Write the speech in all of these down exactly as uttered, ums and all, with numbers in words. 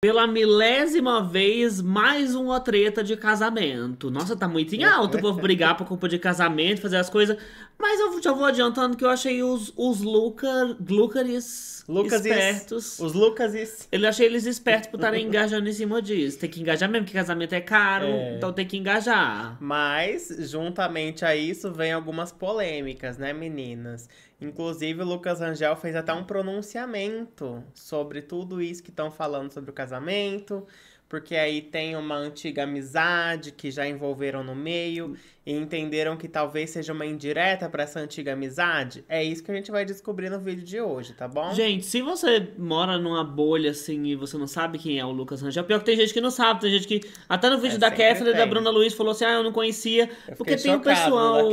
Pela milésima vez, mais uma treta de casamento. Nossa, tá muito em alta o povo brigar por culpa de casamento, fazer as coisas. Mas eu já vou adiantando que eu achei os, os Luca, Lucaris Lucas espertos. Os Lucasis. Eu achei eles espertos por estarem engajando em cima disso. Tem que engajar mesmo, porque casamento é caro, é. Então tem que engajar. Mas, juntamente a isso, vem algumas polêmicas, né, meninas? Inclusive, o Lucas Rangel fez até um pronunciamento sobre tudo isso que estão falando sobre o casamento. Porque aí tem uma antiga amizade que já envolveram no meio e entenderam que talvez seja uma indireta pra essa antiga amizade. É isso que a gente vai descobrir no vídeo de hoje, tá bom? Gente, se você mora numa bolha, assim, e você não sabe quem é o Lucas Rangel, pior que tem gente que não sabe, tem gente que... Até no vídeo é, da Kéfera e da Bruna Louise falou assim, ah, eu não conhecia. Eu porque tem o pessoal,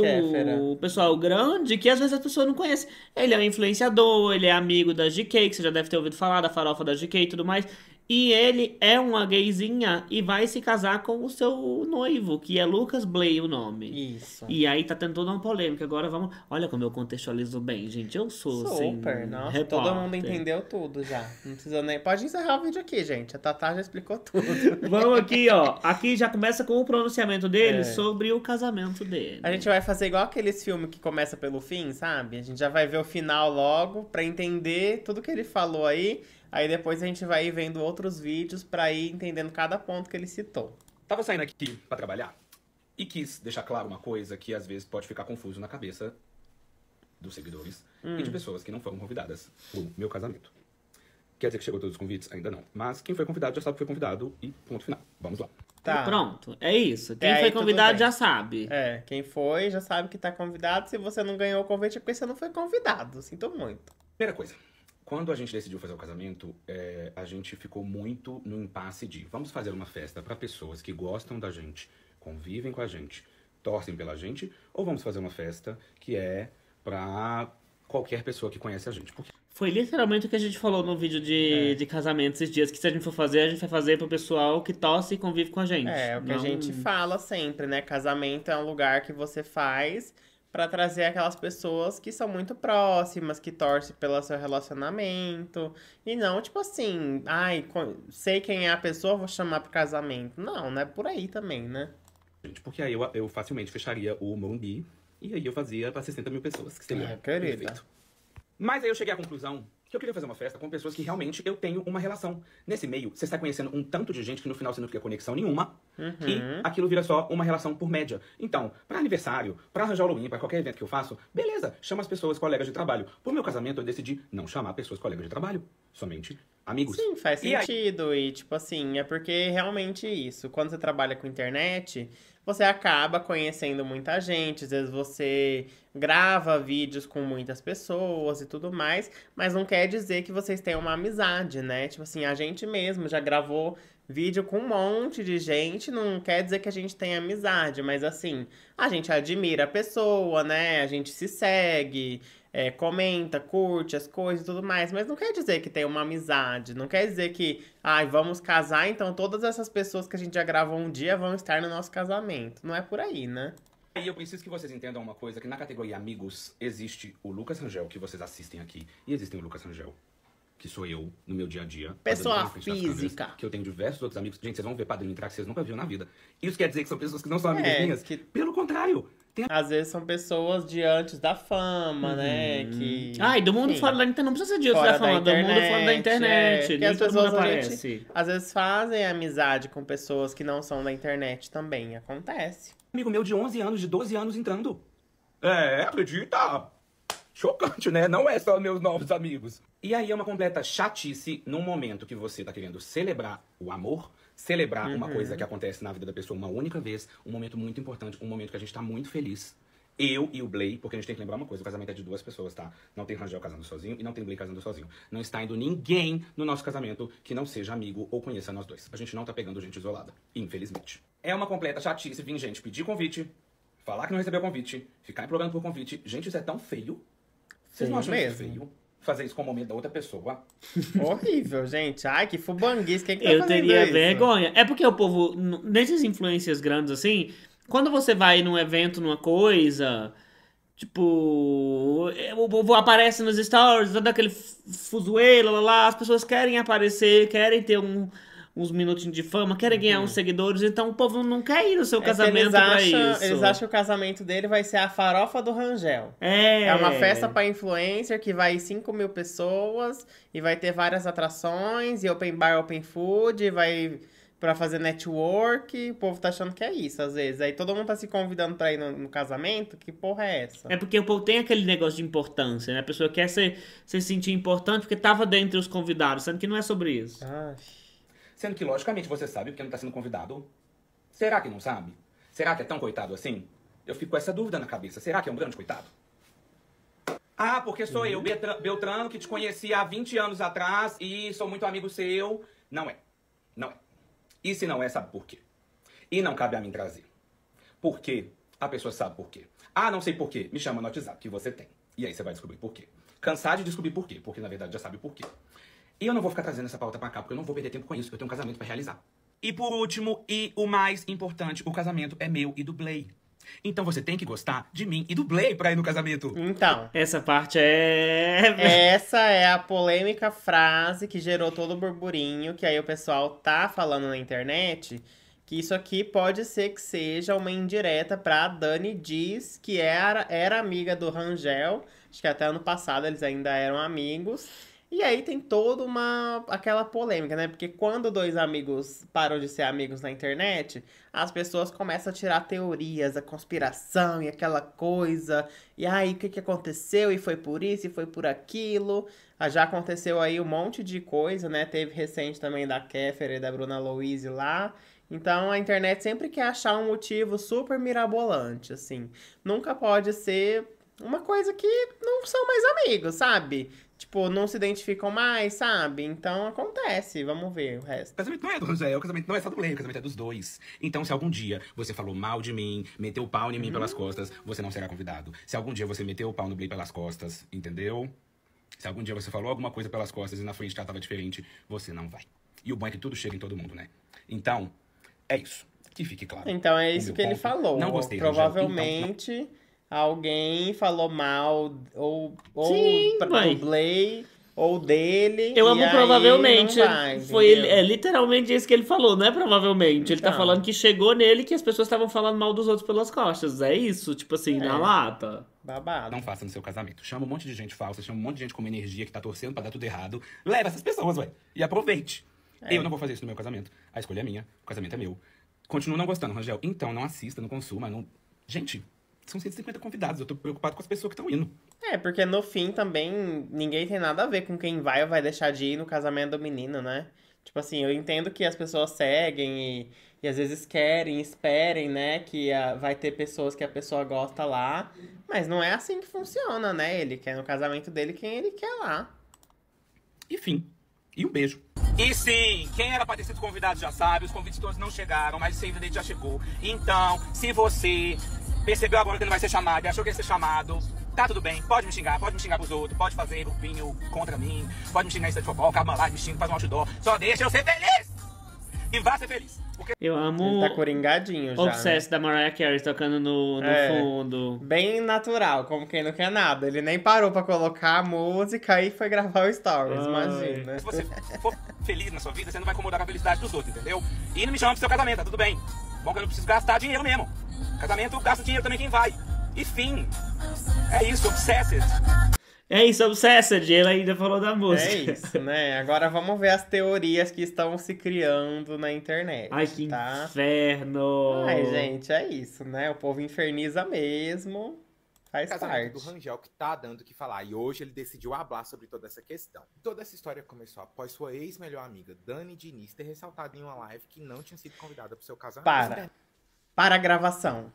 o pessoal grande que às vezes a pessoa não conhece. Ele é um influenciador, ele é amigo da G K, que você já deve ter ouvido falar, da farofa da G K e tudo mais. E ele é uma gayzinha e vai se casar com o seu noivo, que é Lucas Bley o nome. Isso. E aí tá tendo toda uma polêmica. Agora vamos... Olha como eu contextualizo bem, gente. Eu sou, Super, assim, Super, nossa. Repórter. Todo mundo entendeu tudo já. Não precisa nem... Pode encerrar o vídeo aqui, gente. A Tatá já explicou tudo. Vamos aqui, ó. Aqui já começa com o pronunciamento dele é. sobre o casamento dele. A gente vai fazer igual aqueles filmes que começa pelo fim, sabe? A gente já vai ver o final logo pra entender tudo que ele falou aí. Aí depois a gente vai vendo outros vídeos pra ir entendendo cada ponto que ele citou. Tava saindo aqui pra trabalhar e quis deixar claro uma coisa que às vezes pode ficar confuso na cabeça dos seguidores hum. e de pessoas que não foram convidadas pro meu casamento. Quer dizer que chegou todos os convites? Ainda não. Mas quem foi convidado já sabe que foi convidado e ponto final. Vamos lá. Tá. Pronto, é isso. Quem é, foi convidado já sabe. É, quem foi já sabe que tá convidado. Se você não ganhou o convite é porque você não foi convidado. Sinto muito. Primeira coisa. Quando a gente decidiu fazer o casamento, é, a gente ficou muito no impasse de vamos fazer uma festa para pessoas que gostam da gente, convivem com a gente, torcem pela gente, ou vamos fazer uma festa que é para qualquer pessoa que conhece a gente. Porque... Foi literalmente o que a gente falou no vídeo de, é. de casamento esses dias, que se a gente for fazer, a gente vai fazer pro pessoal que torce e convive com a gente. É, o que Não... a gente fala sempre, né? Casamento é um lugar que você faz... Pra trazer aquelas pessoas que são muito próximas, que torcem pelo seu relacionamento. E não, tipo assim, ai, sei quem é a pessoa, vou chamar pro casamento. Não, não é por aí também, né? Gente, porque aí eu, eu facilmente fecharia o Morumbi e aí eu fazia pra sessenta mil pessoas. Que seria ah, querida. Perfeito. Mas aí eu cheguei à conclusão que eu queria fazer uma festa com pessoas que realmente eu tenho uma relação. Nesse meio, você está conhecendo um tanto de gente que no final você não cria conexão nenhuma. Uhum. E aquilo vira só uma relação por média. Então, para aniversário, para arranjar o Halloween, para qualquer evento que eu faço, beleza, chama as pessoas colegas de trabalho. Por meu casamento, eu decidi não chamar pessoas colegas de trabalho, somente amigos. Sim, faz e sentido. Aí... E tipo assim, é porque realmente isso. Quando você trabalha com internet... Você acaba conhecendo muita gente, às vezes você grava vídeos com muitas pessoas e tudo mais, mas não quer dizer que vocês tenham uma amizade, né? Tipo assim, a gente mesmo já gravou vídeo com um monte de gente, não quer dizer que a gente tenha amizade, mas assim, a gente admira a pessoa, né? A gente se segue, é, comenta, curte as coisas e tudo mais, mas não quer dizer que tenha uma amizade, não quer dizer que, ai, vamos casar, então todas essas pessoas que a gente já gravou um dia vão estar no nosso casamento. Não é por aí, né? E eu preciso que vocês entendam uma coisa, que na categoria amigos existe o Lucas Rangel, que vocês assistem aqui, e existem o Lucas Rangel, que sou eu, no meu dia a dia. Pessoa física. Que eu tenho diversos outros amigos. Gente, vocês vão ver padrinho entrar que vocês nunca viram na vida. Isso quer dizer que são pessoas que não são amigas é, minhas? Que... Pelo contrário. Tem... Às vezes são pessoas de antes da fama, hum. né? Que... Ah, e do mundo Sim. fora da internet. Não precisa ser de antes da fama. Da internet, do mundo fora da internet. É, que as pessoas gente, às vezes fazem amizade com pessoas que não são da internet também. Acontece. Amigo meu de onze anos, de doze anos entrando. É, acredita. Chocante, né? Não é só meus novos amigos. E aí é uma completa chatice num momento que você tá querendo celebrar o amor, celebrar uhum. uma coisa que acontece na vida da pessoa uma única vez, um momento muito importante, um momento que a gente tá muito feliz. Eu e o Bley, porque a gente tem que lembrar uma coisa, o casamento é de duas pessoas, tá? Não tem Rangel casando sozinho e não tem Bley casando sozinho. Não está indo ninguém no nosso casamento que não seja amigo ou conheça nós dois. A gente não tá pegando gente isolada, infelizmente. É uma completa chatice vir gente pedir convite, falar que não recebeu convite, ficar implorando por convite. Gente, isso é tão feio. Vocês Sim, não acham mesmo. Isso feio? Fazer isso com o momento da outra pessoa. Horrível, gente. Ai, que fubanguice. Quem que tá Eu teria isso? vergonha. É porque o povo, nessas influências grandes assim, quando você vai num evento, numa coisa, tipo, o povo aparece nos stories, dando aquele fuzuelo, lá, lá, as pessoas querem aparecer, querem ter um, uns minutinhos de fama, querem ganhar uhum. uns seguidores, então o povo não quer ir no seu é casamento pra isso. Eles acham que o casamento dele vai ser a farofa do Rangel. É, é uma festa pra influencer que vai cinco mil pessoas e vai ter várias atrações, e open bar, open food, e vai pra fazer network. O povo tá achando que é isso, às vezes. Aí todo mundo tá se convidando pra ir no, no casamento. Que porra é essa? É porque o povo tem aquele negócio de importância, né? A pessoa quer se, se sentir importante porque tava dentre os convidados, sendo que não é sobre isso. Ai. Sendo que, logicamente, você sabe porque não tá sendo convidado. Será que não sabe? Será que é tão coitado assim? Eu fico com essa dúvida na cabeça. Será que é um grande coitado? Ah, porque sou uhum. eu, Beltrano, Beltrano, que te conheci há vinte anos atrás e sou muito amigo seu. Não é. Não é. E se não é, sabe por quê? E não cabe a mim trazer. Por quê? A pessoa sabe por quê. Ah, não sei por quê. Me chama no WhatsApp, que você tem. E aí você vai descobrir por quê. Cansar de descobrir por quê, porque na verdade já sabe por quê. E eu não vou ficar trazendo essa pauta pra cá, porque eu não vou perder tempo com isso. Eu tenho um casamento pra realizar. E por último, e o mais importante, o casamento é meu e do Bley. Então você tem que gostar de mim e do Bley pra ir no casamento. Então, essa parte é... Essa é a polêmica frase que gerou todo o burburinho, que aí o pessoal tá falando na internet, que isso aqui pode ser que seja uma indireta pra Dani Diz, que era, era amiga do Rangel. Acho que até ano passado eles ainda eram amigos. E aí tem toda uma... aquela polêmica, né? Porque quando dois amigos param de ser amigos na internet, as pessoas começam a tirar teorias, a conspiração e aquela coisa. E aí, o que que aconteceu? E foi por isso, e foi por aquilo. Já aconteceu aí um monte de coisa, né? Teve recente também da Kéfera e da Bruna Louise lá. Então, a internet sempre quer achar um motivo super mirabolante, assim. Nunca pode ser uma coisa que não são mais amigos, sabe? Tipo, não se identificam mais, sabe? Então, acontece. Vamos ver o resto. O casamento não é do Rangel, o casamento não é só do Bley, o casamento é dos dois. Então, se algum dia você falou mal de mim, meteu o pau em mim hum. pelas costas, você não será convidado. Se algum dia você meteu o pau no Bley pelas costas, entendeu? Se algum dia você falou alguma coisa pelas costas e na frente ela tava diferente, você não vai. E o bom é que tudo chega em todo mundo, né? Então, é isso. Que fique claro. Então, é isso que ele falou. Não gostei, Rangel. Provavelmente... Então, não... Alguém falou mal ou, ou Sim, do Bley ou dele. Eu amo provavelmente. Vai, foi ele, é literalmente isso que ele falou, não é provavelmente. Então. Ele tá falando que chegou nele que as pessoas estavam falando mal dos outros pelas costas. É isso, tipo assim, é. na lata. Babado. Não faça no seu casamento. Chama um monte de gente falsa, chama um monte de gente com uma energia que tá torcendo pra dar tudo errado. Leva essas pessoas, ué, e aproveite. É. Eu não vou fazer isso no meu casamento. A escolha é minha, o casamento é meu. Continuo não gostando, Rangel. Então não assista, não consuma, não... Gente... São cento e cinquenta convidados, eu tô preocupado com as pessoas que estão indo. É, porque no fim também ninguém tem nada a ver com quem vai ou vai deixar de ir no casamento do menino, né? Tipo assim, eu entendo que as pessoas seguem e, e às vezes querem, esperem, né? Que a, vai ter pessoas que a pessoa gosta lá, mas não é assim que funciona, né? Ele quer no casamento dele quem ele quer lá. Enfim, e um beijo. E sim, quem era para ter sido convidado já sabe, os convites todos não chegaram, mas o save date já chegou. Então, se você... percebeu agora que não vai ser chamado e achou que ia ser chamado, tá tudo bem, pode me xingar, pode me xingar pros outros, pode fazer grupinho contra mim, pode me xingar em site de futebol, acaba lá, me xinga, faz um outdoor, só deixa eu ser feliz! E vá ser feliz! Porque... Eu amo... Ele tá coringadinho já. Obsess, né? Da Mariah Carey tocando no, no é, fundo. Bem natural, como quem não quer nada. Ele nem parou pra colocar a música e foi gravar o stories, Ai. imagina. Se você for feliz na sua vida, você não vai incomodar com a felicidade dos outros, entendeu? E não me chama pro seu casamento, tá tudo bem. Bom que eu não preciso gastar dinheiro mesmo. Casamento gasta dinheiro também quem vai. Enfim, é isso, Obsessed. É isso, Obsessed. Ele ainda falou da música. É isso, né? Agora vamos ver as teorias que estão se criando na internet. Ai, que tá? inferno! Ai, gente, é isso, né? O povo inferniza mesmo. Faz parte. Do Rangel que tá dando o que falar. E hoje ele decidiu falar sobre toda essa questão. Toda essa história começou após sua ex-melhor amiga, Dani Diz, ter ressaltado em uma live que não tinha sido convidada pro seu casamento. Para. Para a gravação.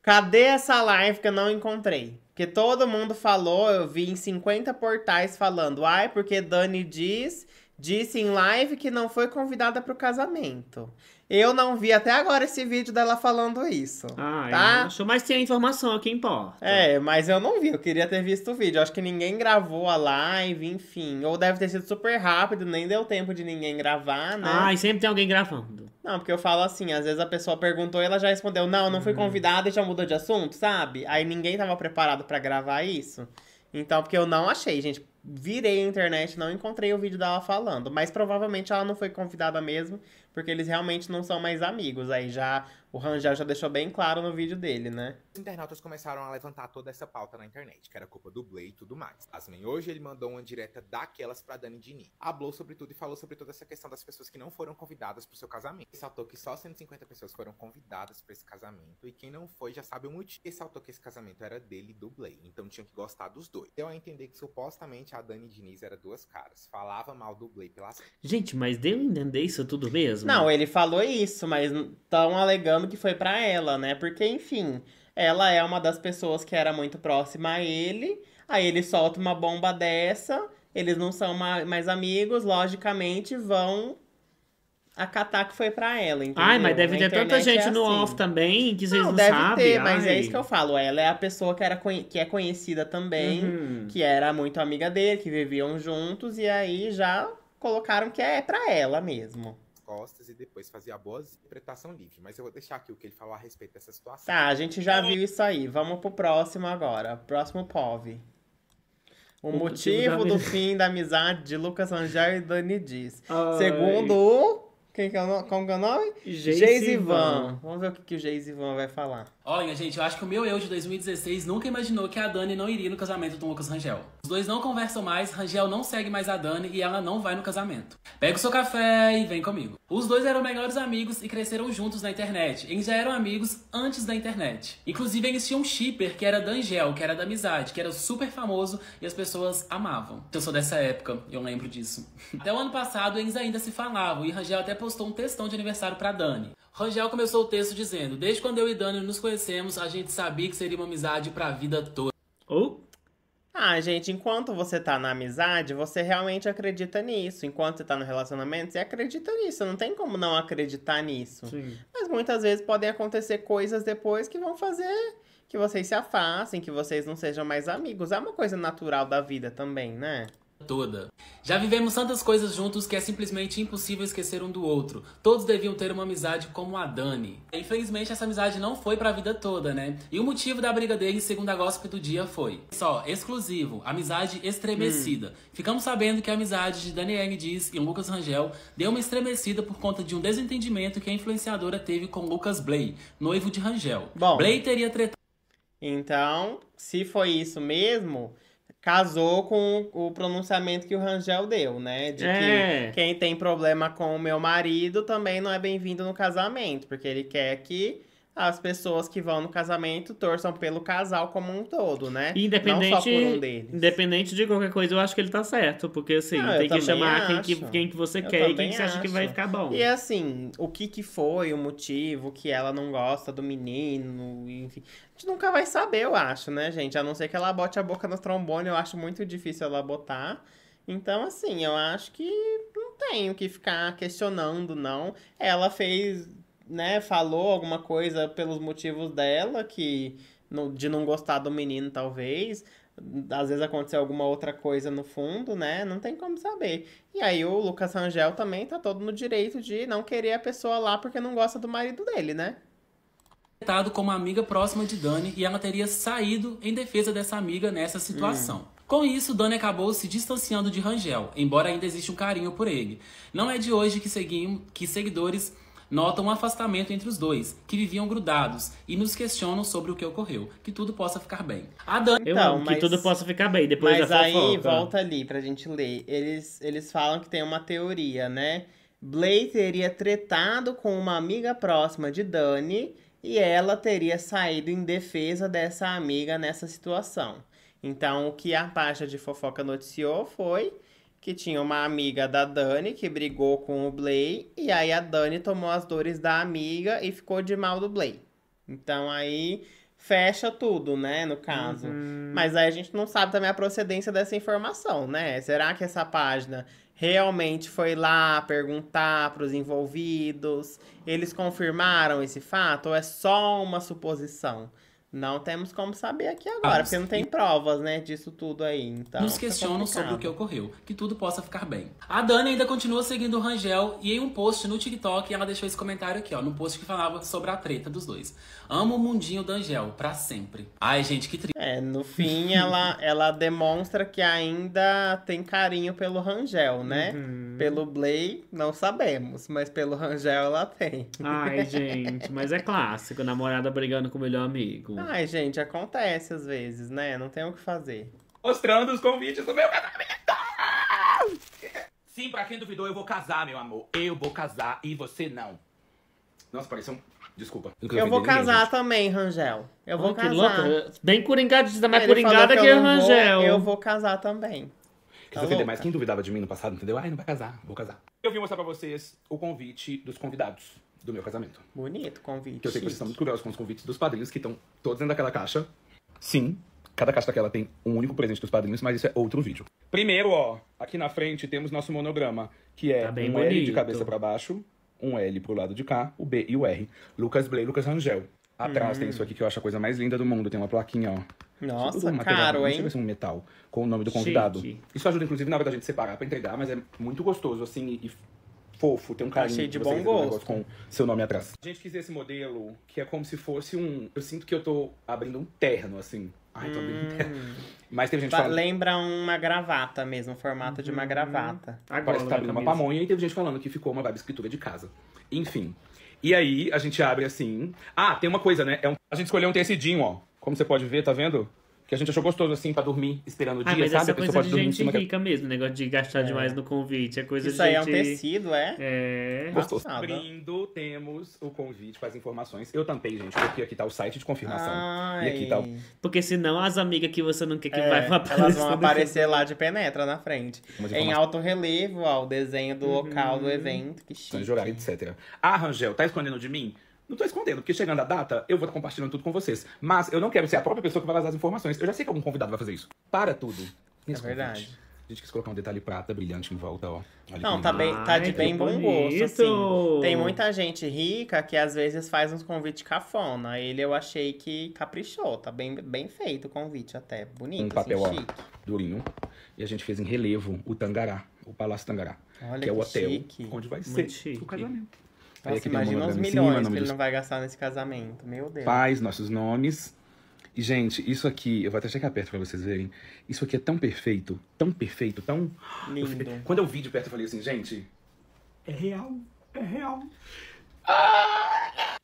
Cadê essa live que eu não encontrei? Porque todo mundo falou, eu vi em cinquenta portais falando. Ai, porque Dani Diz, disse em live que não foi convidada para o casamento. Eu não vi até agora esse vídeo dela falando isso. Ah, tá? Eu acho, mas tem a informação aqui, importa. É, mas eu não vi, eu queria ter visto o vídeo. Acho que ninguém gravou a live, enfim. Ou deve ter sido super rápido, nem deu tempo de ninguém gravar, né? Ah, e sempre tem alguém gravando. Não, porque eu falo assim, às vezes a pessoa perguntou e ela já respondeu, não, não fui convidada e já mudou de assunto, sabe? Aí ninguém tava preparado pra gravar isso. Então, porque eu não achei, gente. virei a internet, não encontrei o vídeo dela falando. Mas provavelmente ela não foi convidada mesmo, porque eles realmente não são mais amigos. Aí já o Rangel já deixou bem claro no vídeo dele, né? Os internautas começaram a levantar toda essa pauta na internet, que era culpa do Bley e tudo mais. Mas hoje ele mandou uma direta daquelas pra Dani Dini. Hablou sobre tudo e falou sobre toda essa questão das pessoas que não foram convidadas pro seu casamento. Ressaltou que só cento e cinquenta pessoas foram convidadas pra esse casamento, e quem não foi já sabe o motivo. Ressaltou que esse casamento era dele e do Bley, então tinham que gostar dos dois. Deu a entender que supostamente a Dani Diniz era duas caras, falava mal do Bley pelas... Gente, mas deu a entender isso tudo mesmo? Não, ele falou isso, mas estão alegando que foi pra ela, né? Porque, enfim, ela é uma das pessoas que era muito próxima a ele, aí ele solta uma bomba dessa, eles não são mais amigos, logicamente vão... acatar que foi pra ela, entendeu? Ai, mas deve ter tanta gente no off também, que vocês não sabem. Não, deve ter, mas é isso que eu falo. Ela é a pessoa que, era, que é conhecida também, uhum. que era muito amiga dele, que viviam juntos. E aí já colocaram que é pra ela mesmo. Costas e depois fazia boa interpretação livre. Mas eu vou deixar aqui o que ele falou a respeito dessa situação. Tá, a gente já viu isso aí. Vamos pro próximo agora. Próximo P O V. O, o motivo, motivo do fim da amizade de Lucas Rangel e Dani Diz. Ai. Segundo... Quem que é o nome? Como que é o nome? Geis Ivan. Vamos ver o que, que o Geis Ivan vai falar. Olha, gente, eu acho que o meu eu de dois mil e dezesseis nunca imaginou que a Dani não iria no casamento do Lucas Rangel. Os dois não conversam mais, Rangel não segue mais a Dani e ela não vai no casamento. Pega o seu café e vem comigo. Os dois eram melhores amigos e cresceram juntos na internet. Eles já eram amigos antes da internet. Inclusive, eles tinham um shipper que era Dangel, que era da amizade, que era super famoso e as pessoas amavam. Eu sou dessa época, eu lembro disso. Até o ano passado, eles ainda se falavam e Rangel até postou um textão de aniversário pra Dani. Rangel começou o texto dizendo: desde quando eu e Dani nos conhecemos, a gente sabia que seria uma amizade pra vida toda. Oh. Ah, gente, enquanto você tá na amizade, você realmente acredita nisso. Enquanto você tá no relacionamento, você acredita nisso. Não tem como não acreditar nisso. Sim. Mas muitas vezes podem acontecer coisas depois que vão fazer que vocês se afastem, que vocês não sejam mais amigos. É uma coisa natural da vida também, né? Toda. Já vivemos tantas coisas juntos que é simplesmente impossível esquecer um do outro. Todos deviam ter uma amizade como a Dani. Infelizmente, essa amizade não foi pra vida toda, né? E o motivo da briga deles, segundo a Gossip do Dia, foi só exclusivo, amizade estremecida. Hum. Ficamos sabendo que a amizade de Danielle Diz e Lucas Rangel deu uma estremecida por conta de um desentendimento que a influenciadora teve com Lucas Bley, noivo de Rangel. Bom, Bley teria tretado... Então, se foi isso mesmo... Casou com o pronunciamento que o Rangel deu, né? De é. que quem tem problema com o meu marido também não é bem-vindo no casamento. Porque ele quer que as pessoas que vão no casamento torçam pelo casal como um todo, né? Independente, não só por um deles. Independente de qualquer coisa, eu acho que ele tá certo. Porque, assim, não, tem que chamar quem que, quem que você eu quer e quem que você acha que vai ficar bom. E, assim, o que que foi o motivo que ela não gosta do menino, enfim... A gente nunca vai saber, eu acho, né, gente? A não ser que ela bote a boca no trombone, eu acho muito difícil ela botar. Então, assim, eu acho que não tem o que ficar questionando, não. Ela fez, né, falou alguma coisa pelos motivos dela, que de não gostar do menino, talvez. Às vezes aconteceu alguma outra coisa no fundo, né? Não tem como saber. E aí o Lucas Rangel também tá todo no direito de não querer a pessoa lá porque não gosta do marido dele, né? Como amiga próxima de Dani e ela teria saído em defesa dessa amiga nessa situação. Hum. Com isso, Dani acabou se distanciando de Rangel, embora ainda exista um carinho por ele. Não é de hoje que, segui... que seguidores notam um afastamento entre os dois, que viviam grudados, e nos questionam sobre o que ocorreu. Que tudo possa ficar bem. A Dani... Então, mas... Que tudo possa ficar bem, depois mas da aí, fofoca. Volta ali pra gente ler. Eles, eles falam que tem uma teoria, né? Bley teria tretado com uma amiga próxima de Dani... E ela teria saído em defesa dessa amiga nessa situação. Então, o que a página de fofoca noticiou foi que tinha uma amiga da Dani que brigou com o Bley. E aí, a Dani tomou as dores da amiga e ficou de mal do Bley. Então, aí, fecha tudo, né, no caso. Uhum. Mas aí, a gente não sabe também a procedência dessa informação, né? Será que essa página... realmente foi lá perguntar para os envolvidos? Eles confirmaram esse fato ou é só uma suposição? Não temos como saber aqui agora, ah, porque não tem provas, né, disso tudo aí, então... Nos questionam sobre o que ocorreu, que tudo possa ficar bem. A Dani ainda continua seguindo o Rangel, e em um post no TikTok, ela deixou esse comentário aqui, ó, num post que falava sobre a treta dos dois. Amo o mundinho do Rangel, pra sempre. Ai, gente, que triste. É, no fim, ela, ela demonstra que ainda tem carinho pelo Rangel, né? Uhum. Pelo Bley, não sabemos, mas pelo Rangel ela tem. Ai, gente, mas é clássico, namorada brigando com o melhor amigo. Ai, gente, acontece às vezes, né? Não tem o que fazer. Mostrando os convites do meu casamento! Sim, pra quem duvidou, eu vou casar, meu amor. Eu vou casar e você não. Nossa, pareceu um... Desculpa. Eu, eu vou casar ninguém, também, Rangel. Eu vou oh, casar. Que louca. Bem coringada, diz mais coringada que, que eu Rangel. Vou, eu vou casar também. Quis tá ofender mais quem duvidava de mim no passado, entendeu? Ai, não vai casar, vou casar. Eu vim mostrar pra vocês o convite dos convidados do meu casamento. Bonito convite. Que eu sei que vocês estão muito curiosos com os convites dos padrinhos, que estão todos dentro daquela caixa. Sim, cada caixa daquela tem um único presente dos padrinhos, mas isso é outro vídeo. Primeiro, ó, aqui na frente temos nosso monograma, que é tá bem um bonito. L de cabeça pra baixo, um L pro lado de cá, o B e o R. Lucas Bley, Lucas Rangel. Atrás hum. tem isso aqui que eu acho a coisa mais linda do mundo, tem uma plaquinha, ó. Nossa, um caro, hein? Um metal com o nome do convidado. Chique. Isso ajuda, inclusive, na hora da gente separar pra entregar, mas é muito gostoso, assim, e... fofo, tem um carinho. Achei de bom gosto. Com seu nome atrás. A gente quis esse modelo que é como se fosse um... Eu sinto que eu tô abrindo um terno, assim. Ai, tô hum. abrindo um terno. Mas teve gente falando... Lembra uma gravata mesmo, o formato hum. de uma gravata. Agora, parece que tá abrindo uma pamonha e teve gente falando que ficou uma vibe escritura de casa. Enfim. E aí, a gente abre assim... Ah, tem uma coisa, né? É um... A gente escolheu um tecidinho, ó. Como você pode ver, tá vendo? Que a gente achou gostoso, assim, pra dormir, esperando o dia, ah, mas sabe? Essa coisa de gente rica mesmo, negócio de gastar é. demais no convite, é coisa isso de aí gente... é um tecido, é? É... Gostoso. Abrindo, temos o convite com as informações. Eu tampei, gente, porque aqui tá o site de confirmação. Ai. E aqui tá o... Porque senão as amigas que você não quer que é, vai aparecer... Elas vão aparecer lá de penetra, na frente. Em alto relevo, ó, o desenho do uhum. local do evento, que chique. De horário, etcétera. Ah, Rangel, tá escondendo de mim? Não tô escondendo, porque chegando a data, eu vou compartilhando tudo com vocês. Mas eu não quero ser a própria pessoa que vai vazar as informações. Eu já sei que algum convidado vai fazer isso. Para tudo. Nesse é verdade. Convite. A gente quis colocar um detalhe prata brilhante em volta, ó. Olha não, tá, bem, tá de Ai, bem bom bonito. Gosto, assim. Tem muita gente rica que às vezes faz uns convites cafona. Ele eu achei que caprichou. Tá bem, bem feito o convite até. Bonito, um papel, assim, ó, chique. Durinho. E a gente fez em relevo o Tangará, o Palácio Tangará. Olha que, que é o hotel chique. Onde vai muito ser chique. O casamento. Nossa, imagina uns milhões cima, que ele dos... não vai gastar nesse casamento, meu Deus. Pais, nossos nomes. E, gente, isso aqui, eu vou até chegar perto pra vocês verem. Isso aqui é tão perfeito, tão perfeito, tão... Lindo. Eu... Quando eu vi de perto, eu falei assim, gente, é real, é real. Ah!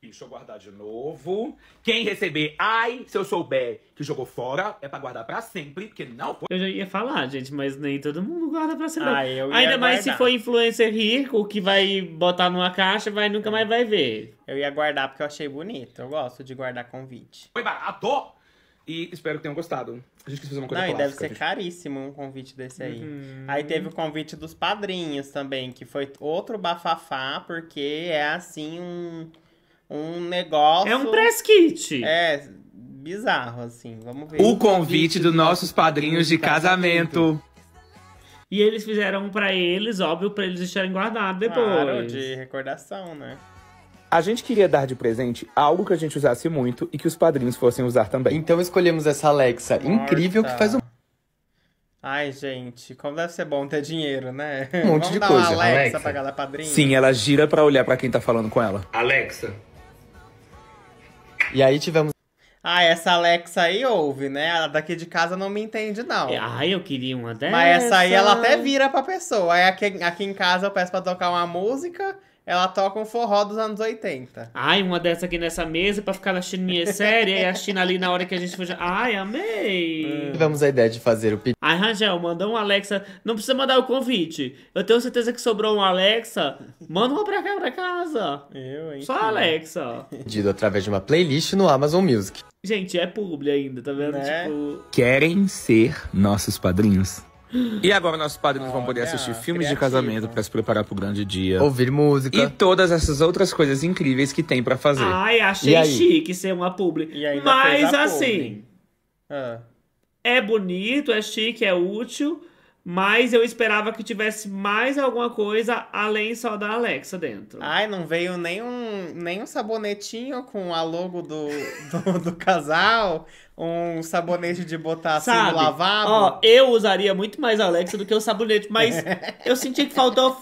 Deixa eu guardar de novo. Quem receber, ai, se eu souber que jogou fora, é pra guardar pra sempre, porque não foi. Eu já ia falar, gente, mas nem todo mundo guarda pra sempre. Ai, eu ia Ainda guardar. Mais se for influencer rico, que vai botar numa caixa, vai nunca mais vai ver. Eu ia guardar porque eu achei bonito. Eu gosto de guardar convite. Foi barato! E espero que tenham gostado. A gente quis fazer uma coisa Não, plástica, deve ser gente. Caríssimo um convite desse aí. Uhum. Aí teve o convite dos padrinhos também, que foi outro bafafá, porque é assim um, um negócio... É um press kit! É, bizarro, assim. Vamos ver. O, o convite, convite dos do nossos padrinhos de casamento. E eles fizeram pra eles, óbvio, pra eles deixarem guardado depois. Claro, de recordação, né? A gente queria dar de presente algo que a gente usasse muito e que os padrinhos fossem usar também. Então escolhemos essa Alexa Nossa. incrível que faz um... Ai, gente, como deve ser bom ter dinheiro, né? Um monte Vamos de dar coisa. Uma Alexa, Alexa pra cada padrinho? Sim, ela gira pra olhar pra quem tá falando com ela. Alexa. E aí tivemos... Ah, essa Alexa aí ouve, né? Ela daqui de casa não me entende, não. Ai, eu queria uma dessa. Mas essa aí ela até vira pra pessoa. Aí aqui, aqui em casa eu peço pra tocar uma música... Ela toca um forró dos anos oitenta. Ai, uma dessa aqui nessa mesa pra ficar assistindo minha série e assistindo ali na hora que a gente for... Ai, amei! Hum. Tivemos a ideia de fazer o pedido. Ai, Rangel, manda um Alexa. Não precisa mandar o convite. Eu tenho certeza que sobrou um Alexa. Manda uma pra cá, pra casa. Eu, hein? Só a Alexa. Pedido através de uma playlist no Amazon Music. Gente, é publi ainda, tá vendo? Né? Tipo... Querem ser nossos padrinhos? E agora nossos padrinhos oh, vão poder é, assistir filmes criativo. de casamento pra se preparar pro grande dia. Ouvir música. E todas essas outras coisas incríveis que tem pra fazer. Ai, achei chique ser uma publi. Mas assim, ah. é bonito, é chique, é útil. Mas eu esperava que tivesse mais alguma coisa além só da Alexa dentro. Ai, não veio nem um, nem um sabonetinho com a logo do, do, do casal? Um sabonete de botar assim, sabe, no lavabo? Ó, eu usaria muito mais a Alexa do que o sabonete, mas eu senti que faltou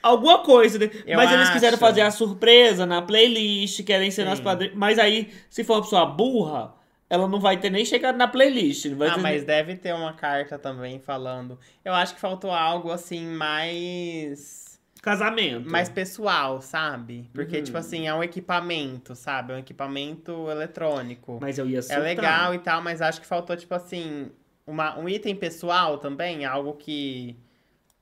alguma coisa. Eu mas eles acho. quiseram fazer a surpresa na playlist, querem ser nossos padrinhos. Mas aí, se for a pessoa burra, ela não vai ter nem chegado na playlist. Não vai ah, ter mas nem... deve ter uma carta também falando. Eu acho que faltou algo, assim, mais... Casamento. Mais pessoal, sabe? Porque, uhum. tipo assim, é um equipamento, sabe? É um equipamento eletrônico. Mas eu ia surtar. É legal e tal, mas acho que faltou, tipo assim, uma, um item pessoal também. Algo que...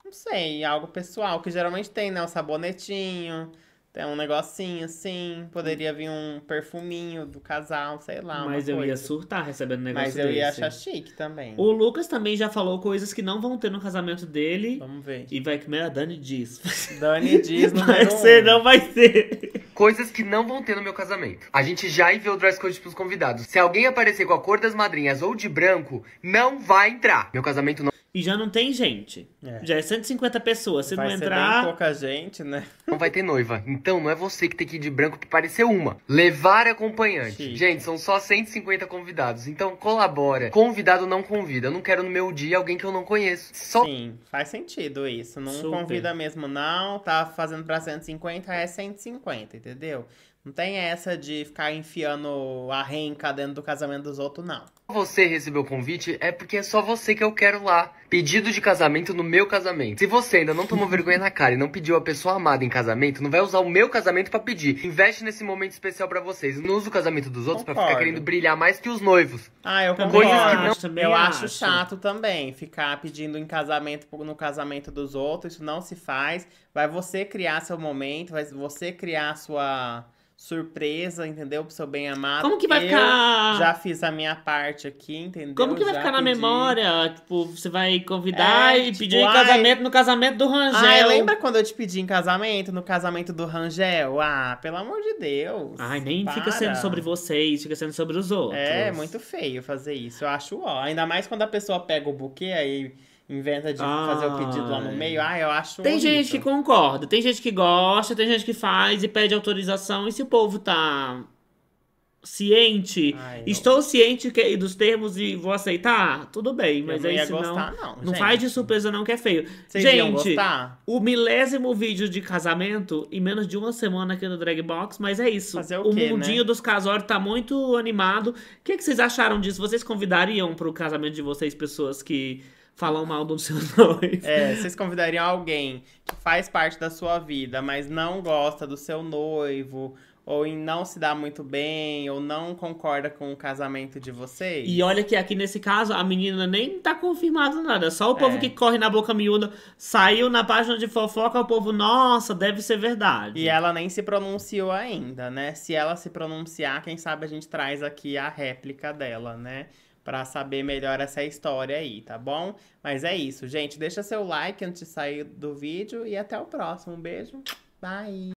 Não sei, algo pessoal. Que geralmente tem, né? O sabonetinho... É um negocinho assim, poderia vir um perfuminho do casal, sei lá. Mas eu coisa. ia surtar recebendo um negócio Mas eu desse. ia achar chique também. O Lucas também já falou coisas que não vão ter no casamento dele. Vamos ver. E vai comer a Dani Diz. Dani Diz não vai ser, um. não vai ser. Coisas que não vão ter no meu casamento. A gente já enviou o dress code pros convidados. Se alguém aparecer com a cor das madrinhas ou de branco, não vai entrar. Meu casamento não... E já não tem gente. É. Já é cento e cinquenta pessoas. Se vai não entrar... Vai ser pouca gente, né? Não vai ter noiva. Então não é você que tem que ir de branco que pareceu uma. Levar acompanhante. Chique. Gente, são só cento e cinquenta convidados. Então colabora. Convidado não convida. Eu não quero no meu dia alguém que eu não conheço. Só... Sim, faz sentido isso. Não Super. convida mesmo não. Tá fazendo pra cento e cinquenta, é cento e cinquenta, entendeu? Não tem essa de ficar enfiando a renca dentro do casamento dos outros, não. Você recebeu o convite é porque é só você que eu quero lá. Pedido de casamento no meu casamento. Se você ainda não tomou vergonha na cara e não pediu a pessoa amada em casamento, não vai usar o meu casamento pra pedir. Investe nesse momento especial pra vocês. Não usa o casamento dos outros concordo. pra ficar querendo brilhar mais que os noivos. Ah, eu concordo. Coisas que não... também eu acho chato também ficar pedindo em casamento no casamento dos outros. Isso não se faz. Vai você criar seu momento, vai você criar sua... surpresa, entendeu? Pro seu bem amado. Como que vai eu ficar? Já fiz a minha parte aqui, entendeu? Como que vai já ficar na pedi... memória? Tipo, você vai convidar é, e tipo, pedir em casamento ai... no casamento do Rangel. Ai, lembra quando eu te pedi em casamento? No casamento do Rangel? Ah, pelo amor de Deus. Ai, nem para. fica sendo sobre vocês, fica sendo sobre os outros. É, muito feio fazer isso. Eu acho ó. Ainda mais quando a pessoa pega o buquê aí. Inventa de ah, fazer o pedido lá no meio. Ah, eu acho Tem horrível. gente que concorda, tem gente que gosta, tem gente que faz e pede autorização. E se o povo tá ciente, Ai, estou não. ciente que, dos termos e vou aceitar, tudo bem. Mas eu não aí, ia senão, gostar, não. Não gente. faz de surpresa não, que é feio. Vocês gente, o milésimo vídeo de casamento em menos de uma semana aqui no Drag Box. Mas é isso. Fazer o, o quê, mundinho né? dos casórios tá muito animado. O que, é que vocês acharam disso? Vocês convidariam pro casamento de vocês pessoas que... falam mal dos seus noivos. É, vocês convidariam alguém que faz parte da sua vida, mas não gosta do seu noivo, ou não se dá muito bem, ou não concorda com o casamento de vocês? E olha que aqui nesse caso, a menina nem tá confirmada nada. Só o povo é. que corre na boca miúda, saiu na página de fofoca, o povo, nossa, deve ser verdade. E ela nem se pronunciou ainda, né? Se ela se pronunciar, quem sabe a gente traz aqui a réplica dela, né? Pra saber melhor essa história aí, tá bom? Mas é isso, gente. Deixa seu like antes de sair do vídeo. E até o próximo. Um beijo. Bye!